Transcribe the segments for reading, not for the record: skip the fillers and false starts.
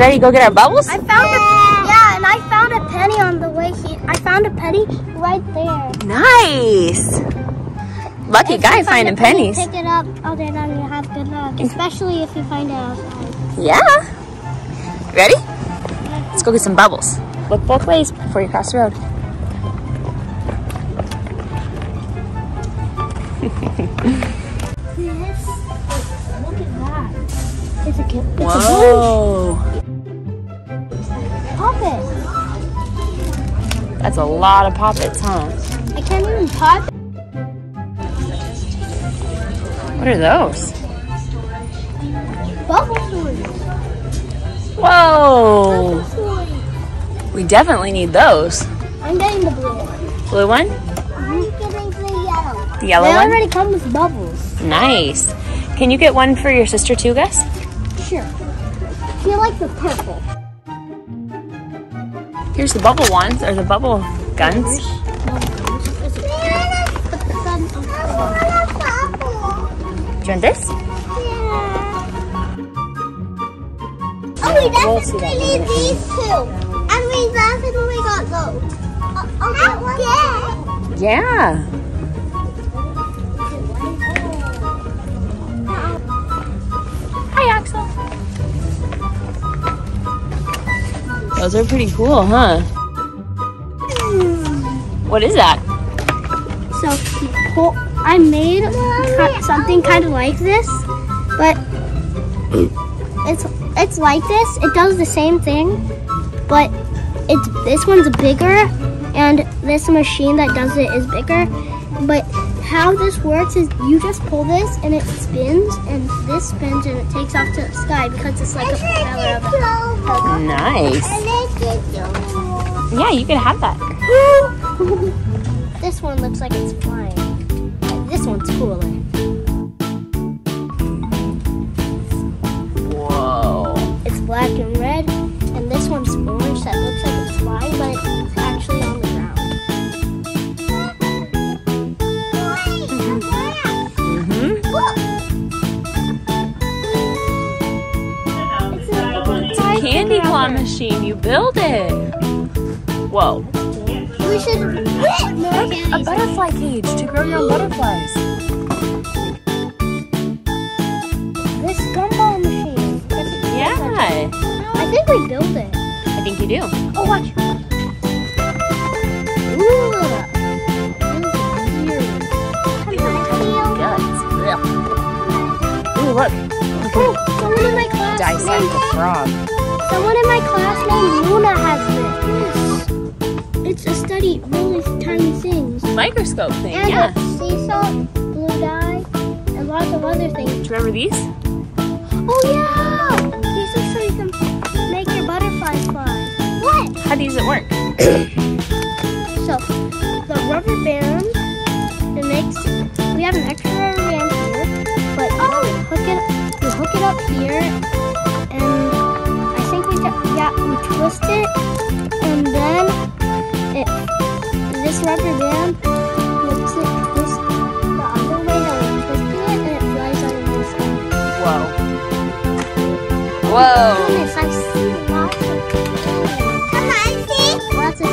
ready to go get our bubbles? I found and I found a penny on the way here. I found a penny right there. Nice. Lucky guy finding pennies. Pick it up. Oh, then you have good luck, especially if you find it outside. Yeah. Ready? Let's go get some bubbles. Look both ways before you cross the road. Look at that. It's a kid. Whoa. Poppets. That's a lot of poppets, huh? I can't even pop. What are those? Bubble toys. Whoa. Bubble toys. We definitely need those. I'm getting the blue one. Blue one? I'm getting the yellow. The yellow one? They already come with bubbles. Nice. Can you get one for your sister too, Gus? Sure. She likes the purple. Here's the bubble ones, or the bubble guns. Do you want this? Yeah. Oh, we definitely need these two. And we definitely got those. Oh, okay. Yeah. Those are pretty cool, huh? Mm. What is that? So I made something kind of like this, but it's like this. It does the same thing, but this one's bigger, and this machine that does it is bigger. But how this works is you just pull this, and it spins, and this spins, and it takes off to the sky because it's like a propeller of it. Nice. Yeah, you can have that. This one looks like it's flying. This one's cooler. Whoa. It's black and red, and this one's orange that looks like it's flying, but it's actually on the ground. Candy claw machine, you build it. Whoa. We should make a butterfly cage to grow your butterflies. This gumball machine. Yeah. I think we built it. I think you do. Oh, watch. Ooh. Ooh, look. Someone in my class. Dissect the frog. Someone in my class named Luna has this. It's to study really tiny things. Microscope thing, and yeah. Sea salt, blue dye, and lots of other things. Do you remember these? Oh yeah! These are so you can make your butterflies fly. What? How does it work? So the rubber band, it makes we have an extra rubber band here, but you hook it up here. Twist it, and then this rubber band makes it twist the other way that we're twisting it, and it flies on the side. Whoa. Whoa. Goodness, I see lots of toys. Come on, see? Lots of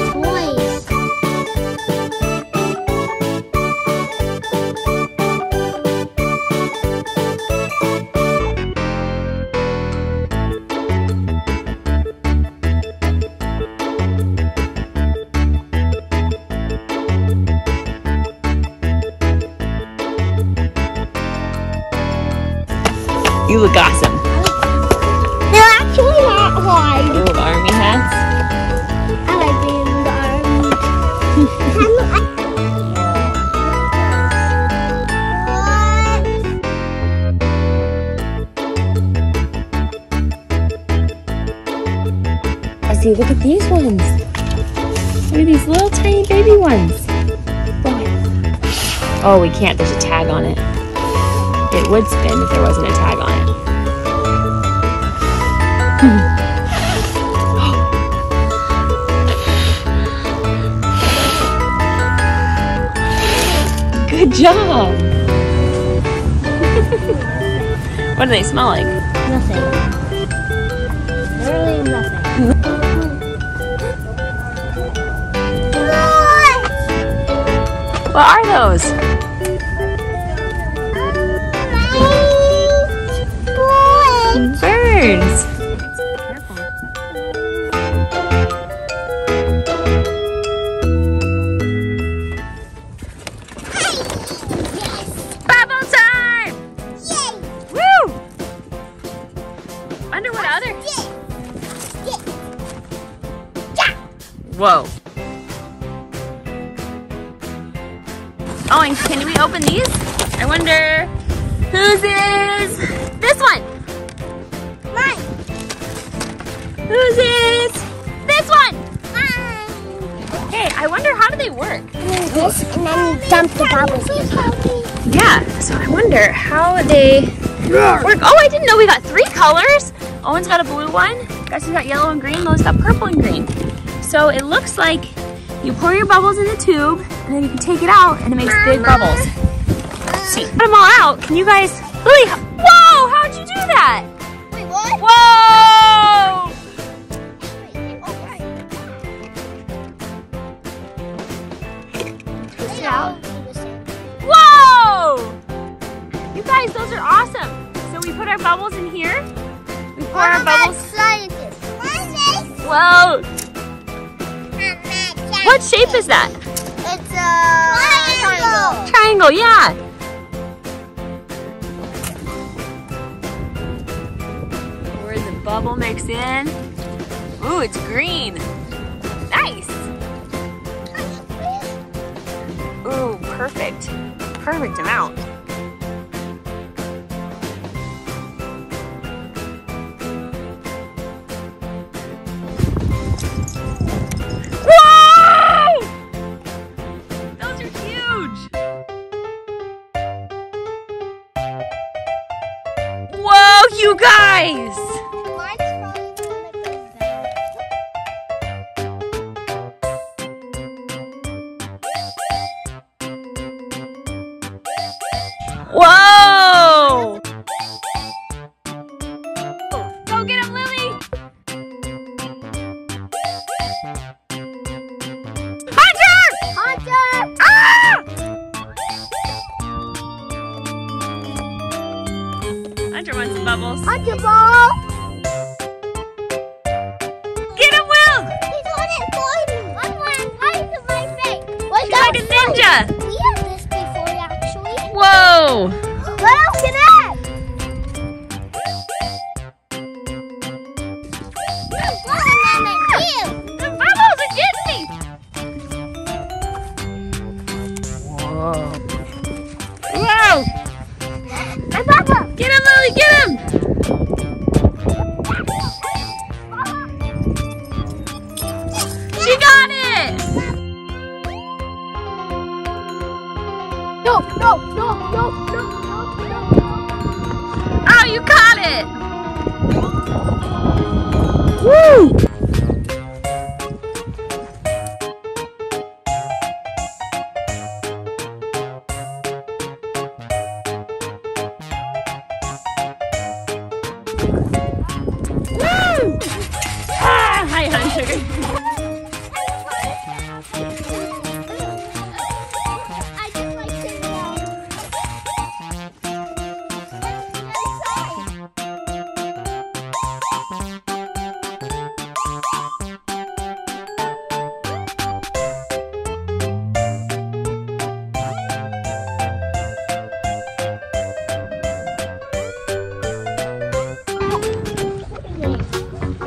you look awesome. They're actually not hard. Your little army hats. I like being in the army. I see, look at these ones. Look at these little tiny baby ones. Oh, we can't. There's a tag on it. It would spin if there wasn't a tag on it. Good job! What do they smell like? Nothing. Really What are those? Birds. Bubble time! Yay! Woo! Under what other? Whoa. Oh, and can we open these? I wonder whose is this one? Mine. Whose is this one? Mine. Hey, I wonder how do they work? And then this, and then you dump the bubbles. Yeah, so I wonder how they work. Oh, I didn't know we got three colors. Owen's got a blue one. Gus's got yellow and green. Lois got purple and green. So it looks like you pour your bubbles in the tube, and then you can take it out, and it makes big bubbles. So you put them all out. Can you guys, Lily, whoa, how'd you do that? Wait, what? Whoa! Push it out. Whoa! You guys, those are awesome. So we put our bubbles in here. We pour our bubbles. Whoa! What shape is that? It's a triangle. Triangle, yeah. Where the bubble makes in. Ooh, it's green. Nice. Ooh, perfect. Perfect amount. You guys! Whoa! Go get him, Lily! Hunter! Hunter! Hunter wants some bubbles. Hunter ball! Get him, Will! He's on it for me. I'm wearing eyes in my face. He's like a ninja. We have this before, actually. Whoa! What else can I? The bubbles are getting me! Whoa! Whoa! My bubble! Get him, Lily! Get him! No. Oh, you caught it! Woo! Woo! Ah, hi, Hunter.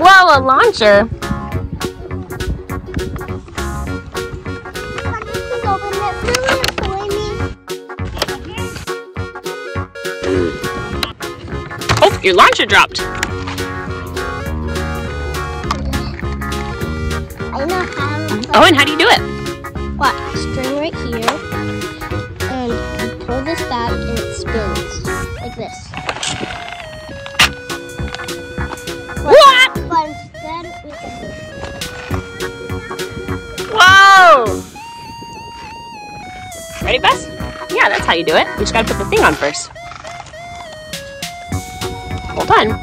Whoa, a launcher. Oh, your launcher dropped. I know how. Owen, how do you do it? What? String right here, and you pull this back, and it spins like this. Whoa! Ready, Bess? Yeah, that's how you do it. We just gotta put the thing on first. Hold on.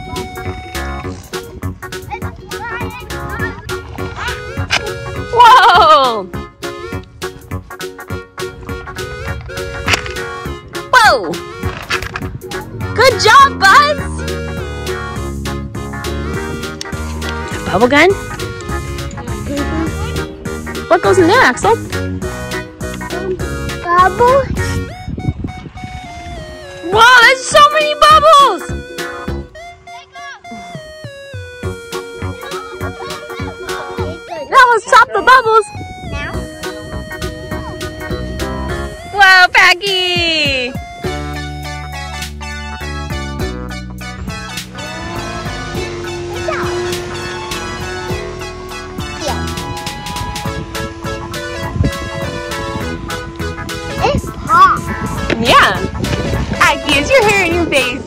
Whoa! Good job, Buzz! A bubble gun? What goes in there, Axel? Bubbles. Wow, there's so many bubbles! That was top the bubbles. Now. Whoa, Peggy! Yeah. It's hot. Yeah. Aggie, is your hair in your face?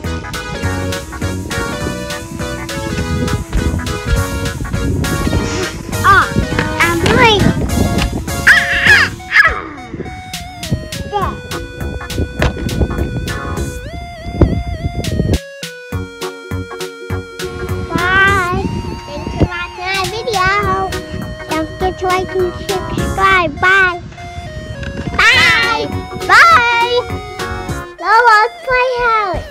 Like and subscribe. Bye. Bye. Bye. Bye. Lola's Playhouse.